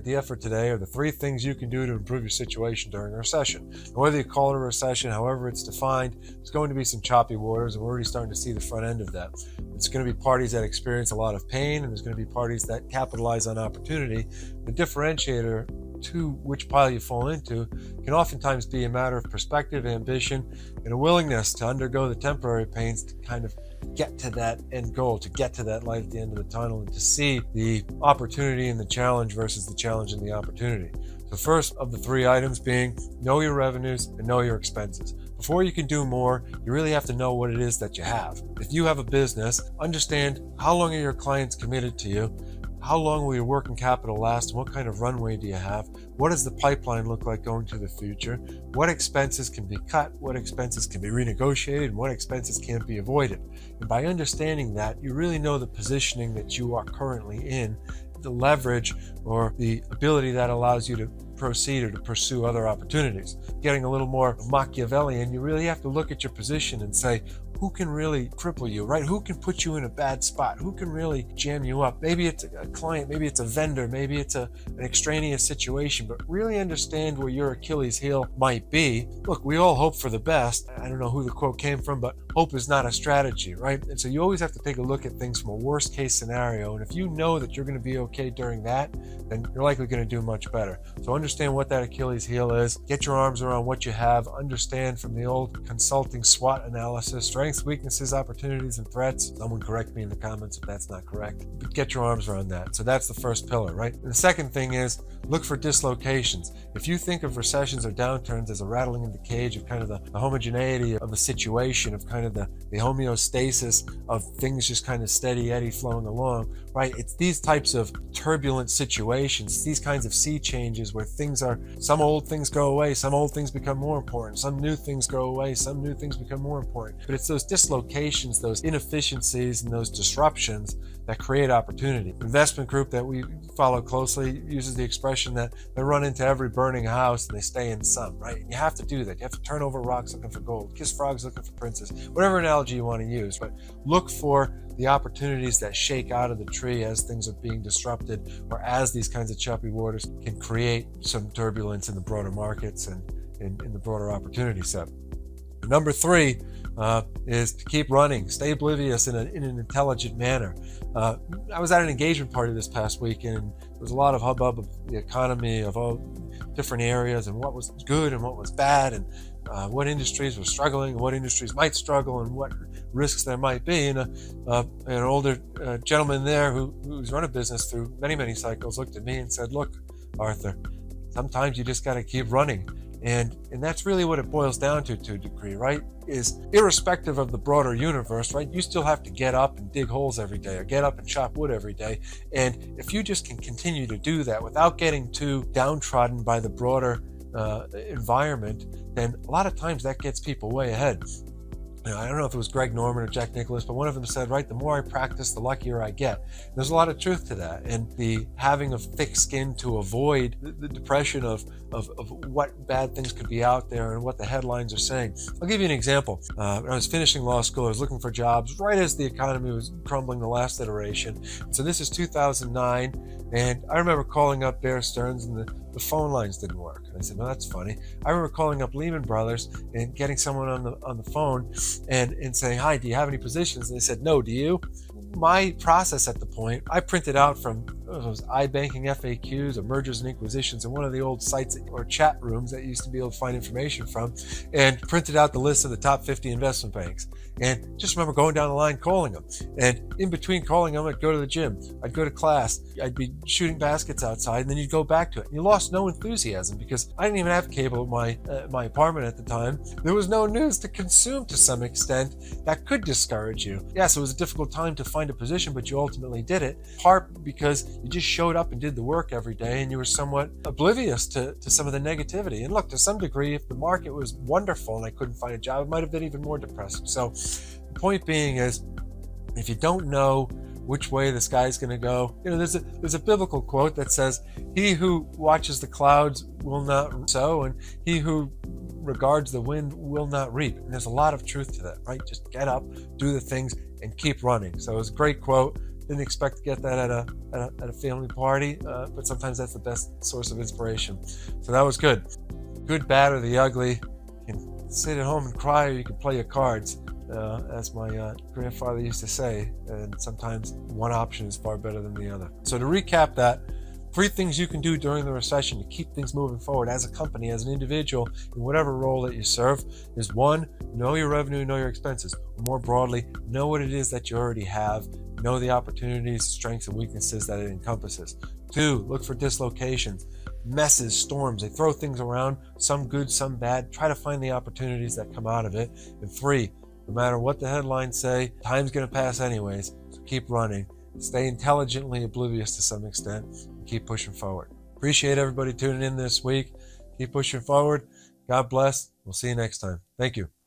idea for today are the 3 things you can do to improve your situation during a recession. And whether you call it a recession, however it's defined, it's going to be some choppy waters, and we're already starting to see the front end of that. It's going to be parties that experience a lot of pain, and there's going to be parties that capitalize on opportunity. The differentiator to which pile you fall into can oftentimes be a matter of perspective, ambition, and a willingness to undergo the temporary pains to kind of get to that end goal, to get to that light at the end of the tunnel, and to see the opportunity and the challenge versus the challenge and the opportunity. The first of the 3 items being know your revenues and know your expenses. Before you can do more, you really have to know what it is that you have. If you have a business, understand how long are your clients committed to you, how long will your working capital last, and what kind of runway do you have? What does the pipeline look like going to the future? What expenses can be cut? What expenses can be renegotiated? And what expenses can't be avoided? And by understanding that, you really know the positioning that you are currently in, the leverage or the ability that allows you to proceed or to pursue other opportunities. Getting a little more Machiavellian, you really have to look at your position and say, who can really cripple you, right? Who can put you in a bad spot? Who can really jam you up? Maybe it's a client, maybe it's a vendor, maybe it's an extraneous situation, but really understand where your Achilles heel might be. Look, we all hope for the best. I don't know who the quote came from, but hope is not a strategy, right? And so you always have to take a look at things from a worst case scenario. And if you know that you're going to be okay during that, then you're likely going to do much better. So understand what that Achilles heel is, get your arms around what you have, understand from the old consulting SWOT analysis, strengths, weaknesses, opportunities, and threats. Someone correct me in the comments if that's not correct, but get your arms around that. So that's the first pillar, right? And the second thing is look for dislocations. If you think of recessions or downturns as a rattling in the cage of kind of the homogeneity of a situation, of kind of the homeostasis of things just kind of steady eddy flowing along, right? It's these types of turbulent situations, these kinds of sea changes where things are, some old things go away, some old things become more important, some new things go away, some new things become more important. But it's those dislocations, those inefficiencies, and those disruptions that create opportunity. The investment group that we follow closely uses the expression that they run into every burning house and they stay in some, right? And you have to do that. You have to turn over rocks looking for gold, kiss frogs looking for princes, whatever analogy you want to use, but look for the opportunities that shake out of the tree as things are being disrupted, or as these kinds of choppy waters can create some turbulence in the broader markets and in the broader opportunity set. Number 3 is to keep running, stay oblivious in an intelligent manner. I was at an engagement party this past weekend, and there was a lot of hubbub of the economy, of all different areas, and what was good and what was bad, and what industries were struggling, what industries might struggle, and what risks there might be. And an older gentleman there who's run a business through many, many cycles looked at me and said, "Look, Arthur, sometimes you just got to keep running." And that's really what it boils down to a degree, right? Is irrespective of the broader universe, right? You still have to get up and dig holes every day, or get up and chop wood every day. And if you just can continue to do that without getting too downtrodden by the broader environment, then a lot of times that gets people way ahead. I don't know if it was Greg Norman or Jack Nicklaus, but one of them said, right, the more I practice, the luckier I get. And there's a lot of truth to that. And the having of thick skin to avoid the depression of what bad things could be out there and what the headlines are saying. I'll give you an example. When I was finishing law school, I was looking for jobs right as the economy was crumbling the last iteration. So this is 2009. And I remember calling up Bear Stearns, and the phone lines didn't work. And I said, "No, that's funny." I remember calling up Lehman Brothers and getting someone on the phone and saying, "Hi, do you have any positions?" And they said, "No, do you?" My process at the point, I printed out from those iBanking FAQs or mergers and acquisitions in one of the old sites or chat rooms that you used to be able to find information from, and printed out the list of the top 50 investment banks. And just remember going down the line, calling them. And in between calling them, I'd go to the gym, I'd go to class, I'd be shooting baskets outside, and then you'd go back to it. And you lost no enthusiasm because I didn't even have cable at my apartment at the time. There was no news to consume to some extent that could discourage you. Yes, it was a difficult time to find a position, but you ultimately did it, part because you just showed up and did the work every day, and you were somewhat oblivious to some of the negativity. And look, to some degree, if the market was wonderful and I couldn't find a job, it might have been even more depressing. So the point being is, if you don't know which way the sky's going to go, there's a biblical quote that says, "He who watches the clouds will not sow, and he who regards the wind will not reap." And there's a lot of truth to that, right? Just get up, do the things, and keep running. So it was a great quote. Didn't expect to get that at a family party, but sometimes that's the best source of inspiration. So that was good. Good, bad, or the ugly. You can sit at home and cry, or you can play your cards, as my grandfather used to say. And sometimes one option is far better than the other. So to recap that, 3 things you can do during the recession to keep things moving forward as a company, as an individual, in whatever role that you serve is 1, know your revenue, know your expenses. Or more broadly, know what it is that you already have, know the opportunities, strengths, and weaknesses that it encompasses. 2, look for dislocations, messes, storms. They throw things around, some good, some bad. Try to find the opportunities that come out of it. And 3, no matter what the headlines say, time's gonna pass anyways, so keep running. Stay intelligently oblivious to some extent. Keep pushing forward. Appreciate everybody tuning in this week. Keep pushing forward. God bless. We'll see you next time. Thank you.